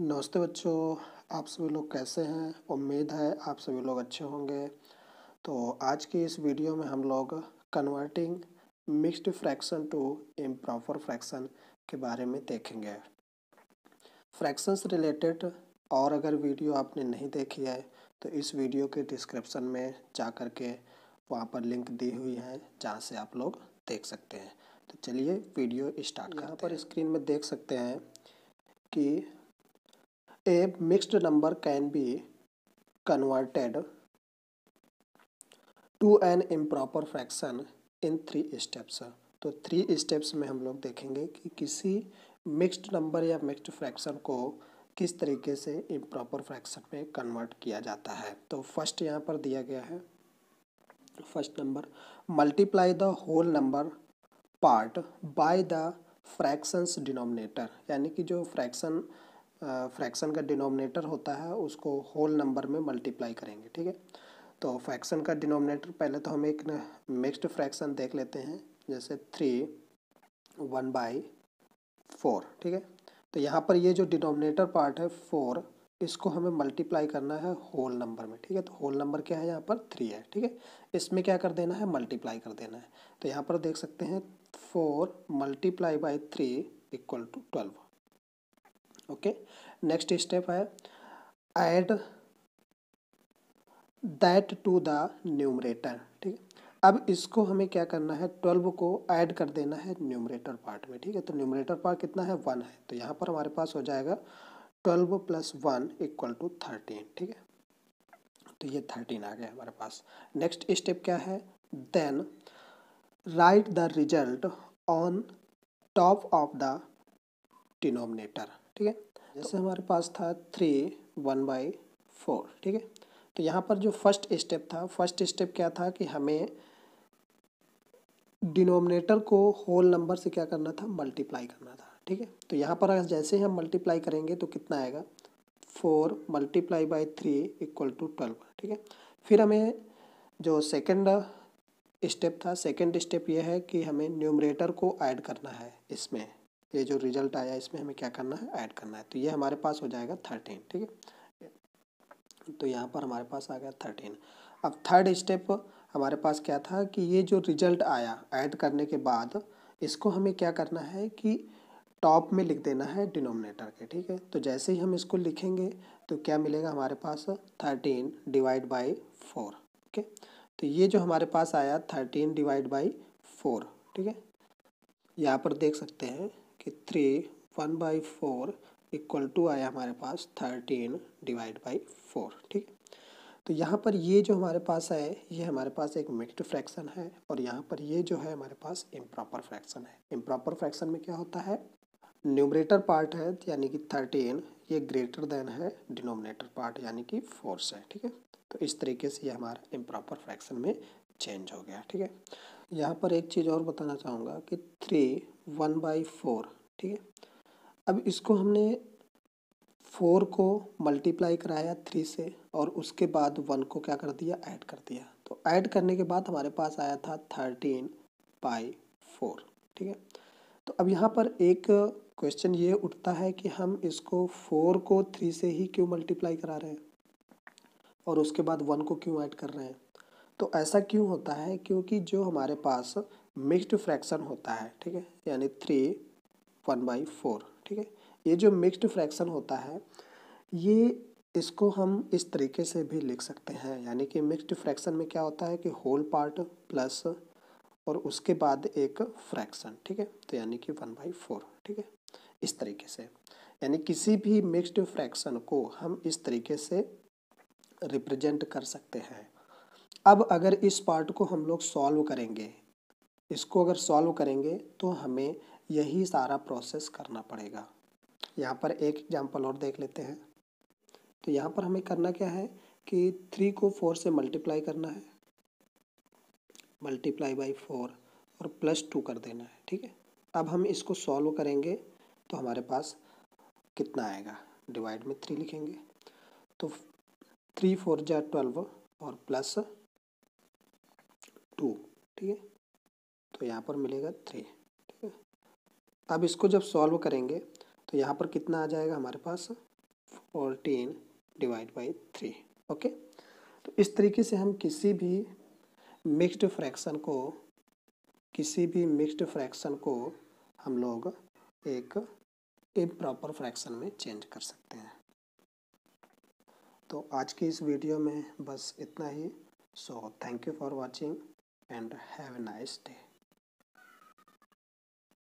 नमस्ते बच्चों, आप सभी लोग कैसे हैं। उम्मीद है आप सभी लोग अच्छे होंगे। तो आज की इस वीडियो में हम लोग converting mixed fraction to improper fraction के बारे में देखेंगे। फ्रैक्शंस रिलेटेड और अगर वीडियो आपने नहीं देखी है तो इस वीडियो के डिस्क्रिप्शन में जा कर के वहाँ पर लिंक दी हुई है जहाँ से आप लोग देख सकते हैं। तो चलिए वीडियो स्टार्ट करते हैं। यहाँ पर स्क्रीन में देख सकते हैं कि A mixed number can be converted to an improper fraction in 3 steps। तो 3 steps में हम लोग देखेंगे कि किसी मिक्स्ड नंबर या मिक्स्ड फ्रैक्शन को किस तरीके से इम्प्रॉपर फ्रैक्शन में कन्वर्ट किया जाता है। तो फर्स्ट यहाँ पर दिया गया है, first number multiply the whole number part by the fraction's denominator, यानी कि जो फ्रैक्शन का डिनोमिनेटर होता है उसको होल नंबर में मल्टीप्लाई करेंगे। ठीक है, तो फ्रैक्शन का डिनोमिनेटर पहले तो हम एक मिक्स्ड फ्रैक्शन देख लेते हैं, जैसे 3 1/4। ठीक है, तो यहाँ पर ये जो डिनोमिनेटर पार्ट है 4, इसको हमें मल्टीप्लाई करना है होल नंबर में। ठीक है, तो होल नंबर क्या है, यहाँ पर 3 है। ठीक है, इसमें क्या कर देना है, मल्टीप्लाई कर देना है। तो यहाँ पर देख सकते हैं 4 × 3 = 12। ओके, नेक्स्ट स्टेप है add that to the numerator. ठीक है, अब इसको हमें क्या करना है, 12 को ऐड कर देना है न्यूमरेटर पार्ट में। ठीक है, तो न्यूमरेटर पार्ट कितना है, 1 है। तो यहाँ पर हमारे पास हो जाएगा 12 + 1 = 13। ठीक है, तो ये 13 आ गया हमारे पास। नेक्स्ट स्टेप क्या है, then write the result on top of the denominator. ठीक है, जैसे हमारे पास था 3 1/4। ठीक है, तो यहाँ पर जो फर्स्ट स्टेप था, फर्स्ट स्टेप क्या था कि हमें डिनोमिनेटर को होल नंबर से क्या करना था, मल्टीप्लाई करना था। ठीक है, तो यहाँ पर जैसे ही हम मल्टीप्लाई करेंगे तो कितना आएगा, 4 × 3 = 12। ठीक है, फिर हमें जो सेकेंड स्टेप था, सेकेंड स्टेप ये है कि हमें न्यूमरेटर को ऐड करना है इसमें, ये जो रिजल्ट आया इसमें हमें क्या करना है, ऐड करना है। तो ये हमारे पास हो जाएगा 13। ठीक है, तो यहाँ पर हमारे पास आ गया 13। अब थर्ड स्टेप हमारे पास क्या था कि ये जो रिजल्ट आया ऐड करने के बाद इसको हमें क्या करना है कि टॉप में लिख देना है डिनोमिनेटर के। ठीक है, तो जैसे ही हम इसको लिखेंगे तो क्या मिलेगा हमारे पास, 13 ÷ 4। ओके, तो ये जो हमारे पास आया 13 ÷ 4। ठीक है, यहाँ पर देख सकते हैं कि 3 1/4 आया हमारे पास 13 ÷ 4। ठीक है, तो यहाँ पर ये जो हमारे पास है ये हमारे पास एक मिक्स्ड फ्रैक्शन है और यहाँ पर ये जो है हमारे पास इम्प्रॉपर फ्रैक्शन है। इम्प्रॉपर फ्रैक्शन में क्या होता है, न्यूमरेटर पार्ट है यानी कि 13, ये ग्रेटर देन है डिनोमिनेटर पार्ट यानी कि 4 से। ठीक है, तो इस तरीके से ये हमारा इम्प्रॉपर फ्रैक्शन में चेंज हो गया। ठीक है, यहाँ पर एक चीज़ और बताना चाहूँगा कि 3 1/4। ठीक है, अब इसको हमने 4 को मल्टीप्लाई कराया 3 से और उसके बाद 1 को क्या कर दिया, ऐड कर दिया। तो ऐड करने के बाद हमारे पास आया था 13 / 4। ठीक है, तो अब यहाँ पर एक क्वेश्चन ये उठता है कि हम इसको 4 को 3 से ही क्यों मल्टीप्लाई करा रहे हैं और उसके बाद 1 को क्यों ऐड कर रहे हैं। तो ऐसा क्यों होता है, क्योंकि जो हमारे पास मिक्स्ड फ्रैक्शन होता है, ठीक है, यानी 3 1/4। ठीक है, ये जो मिक्स्ड फ्रैक्शन होता है ये इसको हम इस तरीके से भी लिख सकते हैं, यानी कि मिक्स्ड फ्रैक्शन में क्या होता है कि होल पार्ट प्लस और उसके बाद एक फ्रैक्शन। ठीक है, तो यानी कि 1/4। ठीक है, इस तरीके से यानी किसी भी मिक्स्ड फ्रैक्शन को हम इस तरीके से रिप्रेजेंट कर सकते हैं। अब अगर इस पार्ट को हम लोग सॉल्व करेंगे, इसको अगर सॉल्व करेंगे तो हमें यही सारा प्रोसेस करना पड़ेगा। यहाँ पर एक एग्जांपल और देख लेते हैं। तो यहाँ पर हमें करना क्या है कि 3 को 4 से मल्टीप्लाई करना है, मल्टीप्लाई बाय 4 और +2 कर देना है। ठीक है, अब हम इसको सॉल्व करेंगे तो हमारे पास कितना आएगा, डिवाइड में 3 लिखेंगे, तो 3 × 4 = 12 और +2। ठीक है, तो यहाँ पर मिलेगा 3। ठीक है, अब इसको जब सॉल्व करेंगे तो यहाँ पर कितना आ जाएगा हमारे पास, और 10 डिवाइड बाई 3। ओके, तो इस तरीके से हम किसी भी मिक्स्ड फ्रैक्शन को हम लोग एक इम्प्रॉपर फ्रैक्शन में चेंज कर सकते हैं। तो आज की इस वीडियो में बस इतना ही। So thank you for watching and have a nice day.